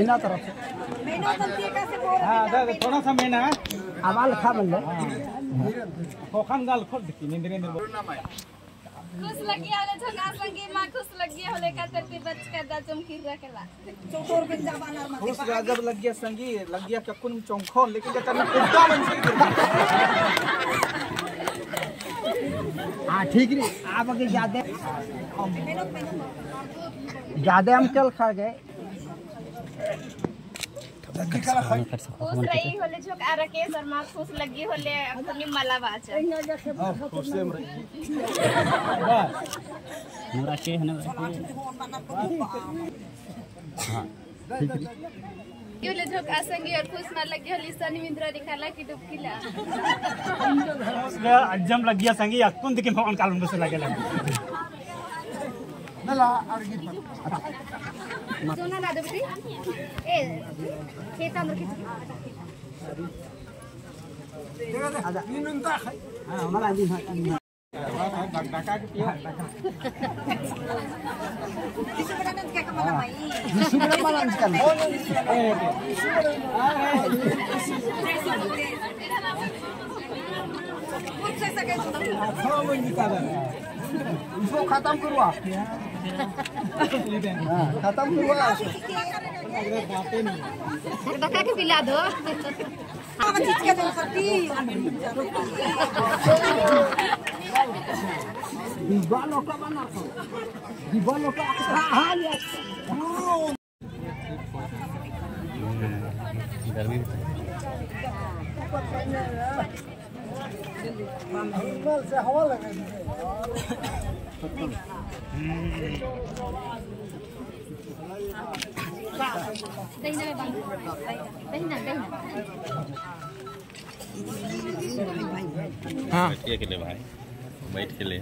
महीना तरफ से थोड़ा सा महीना आवाल खा बन खोखन गाल खोल देखी निंद्रे निंद्रे खुश लगी होले झगास लगी मां खुश लगी होले कातर पे बच के दा चमकी रखेला चौकोर पे जावाला मत खुश गजब लग गया संगी लग गया के कुन चौखो लेकिन जतन कुत्ता बन गई आ ठीक रे आप के ज्यादा हम चल खा गए खुश रही होले झोक आ राकेश और मां खुश लगी होले अपनी मलाबाच खुश से मरी बस हमरा के है ना हां यो ले झोक आ संगी और खुश ना लगी होली सनी मिंद्रा निकाला की डुबकीला अजम लग गया संगी अकुन दिखे फोन कालम से लगे नला और गिर पत सोना ना दो बेटी ए खेता अंदर खींच आजा निनता है हां हमारा आदमी है डका के पियो किसी बड़ा ने क्या कमाना भाई किसी बड़ा माला निकाल ए कुछ से सके थोड़ा वो निकाल इसको खत्म करवा खत्म हुआ डका के पिला दो से हवा लगे हाँ के लिए भाई बैठ के लिए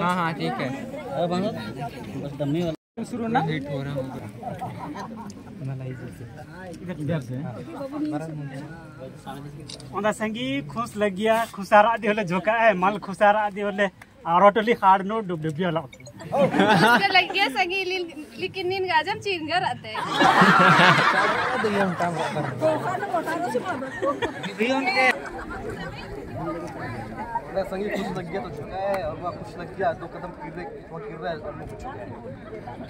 हाँ हाँ ठीक है बस दम में शुरू ना लेट हो रहा होगा एनालाइज इधर इधर से ओंदा संगी खुश लग गया खुशारा दे होले झोका है माल खुशारा दे होले आरोटली खाड़ नो डुबडुबी होला उसके लग गया संगी लेकिन नींद गाजम चिंगर आते है संगी खुश लग गया तो झुका है और वह खुश लग गया दो कदम गिर रहा है और वो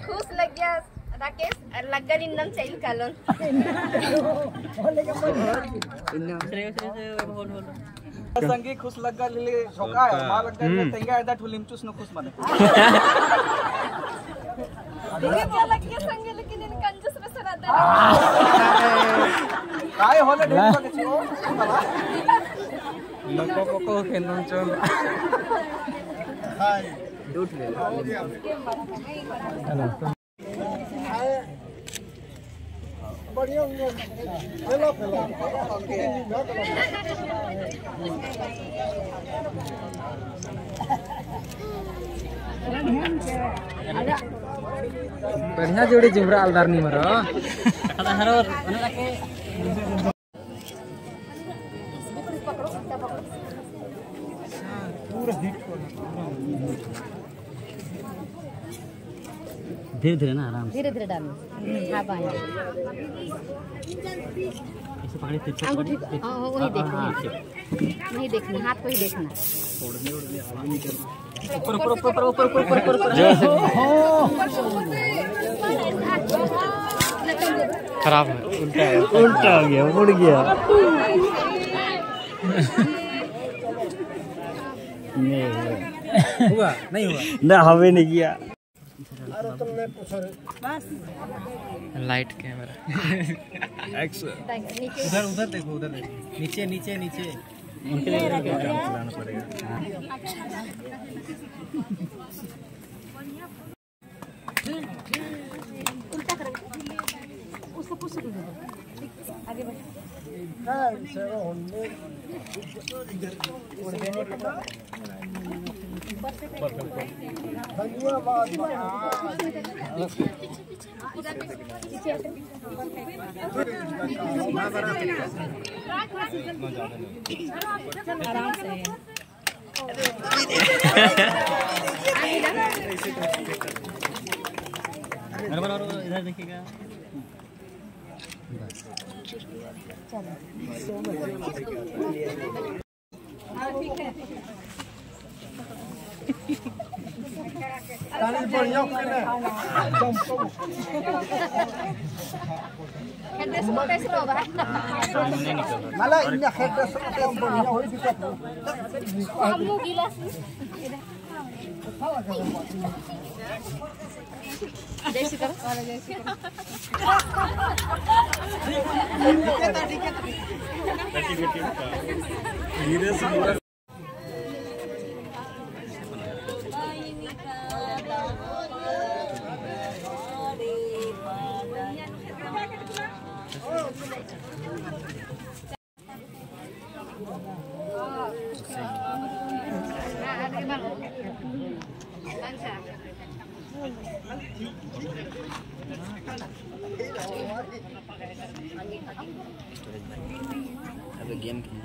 खुश लग गया राकेश लग गया निंदम चैल कालन संगी खुश लग गया ले झोका है मां लग गया तेंगा इधर ठुलिमचुस न खुश माने देखिए लग गया संगी लेकिन इन कंजूस में सराता है काय होले ढेर पके छियो लको कोको खेलनो चल हाय डूट ले बढ़िया हुआ खेलो खेलो ओके बढ़िया जोड़ी जुमरा अलदारनी मरो अदा हरो ओना के धीरे धीरे ना आराम धीरे धीरे डालो हाँ पानी ऐसे पानी तेज़ अंगूठी हाँ वही देखना नहीं देखना हाथ को ही देखना ऊपर ऊपर ऊपर ऊपर ऊपर ऊपर ऊपर ऊपर खराब है उल्टा हो गया उड़ गया नहीं हुआ नहीं हुआ ना हमें नहीं किया अरे तुमने पूछो बस लाइट कैमरा एक्शन उधर उधर देखो नीचे नीचे नीचे उनके लिए चलाना पड़ेगा उल्टा करो उसको पूछ लो आगे बढ़ो आराम से इधर देखिएगा। जैसी अबे गेम खेलने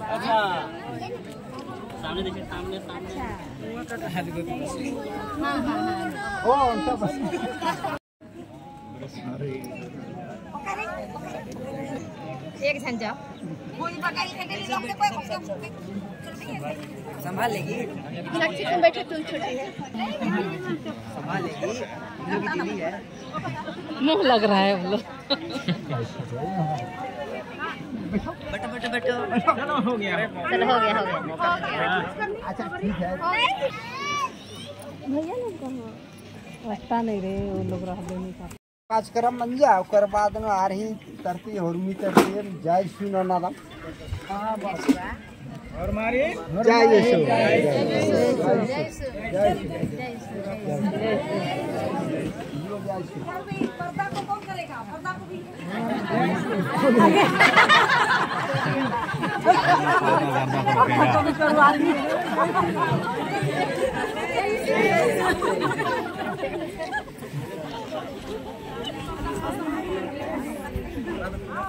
का सामने देखिए, सामने सामने एक झंझा संभाल लेगी, बैठे तुम छोटी है संभाल लेगी है, मुंह लग रहा है हम लोग। बैठो बैठो बैठो, चलो हो गया, अच्छा ठीक है भैया लोग रास्ता नहीं रहे, वो लोग रास्ते नहीं का कार्यक्रम बन जाए और बाद में आ रही करती और मी करती जय श्री नारायण। हां बस और मारी जय यीशु पर्दा को कौन करेगा, पर्दा को भी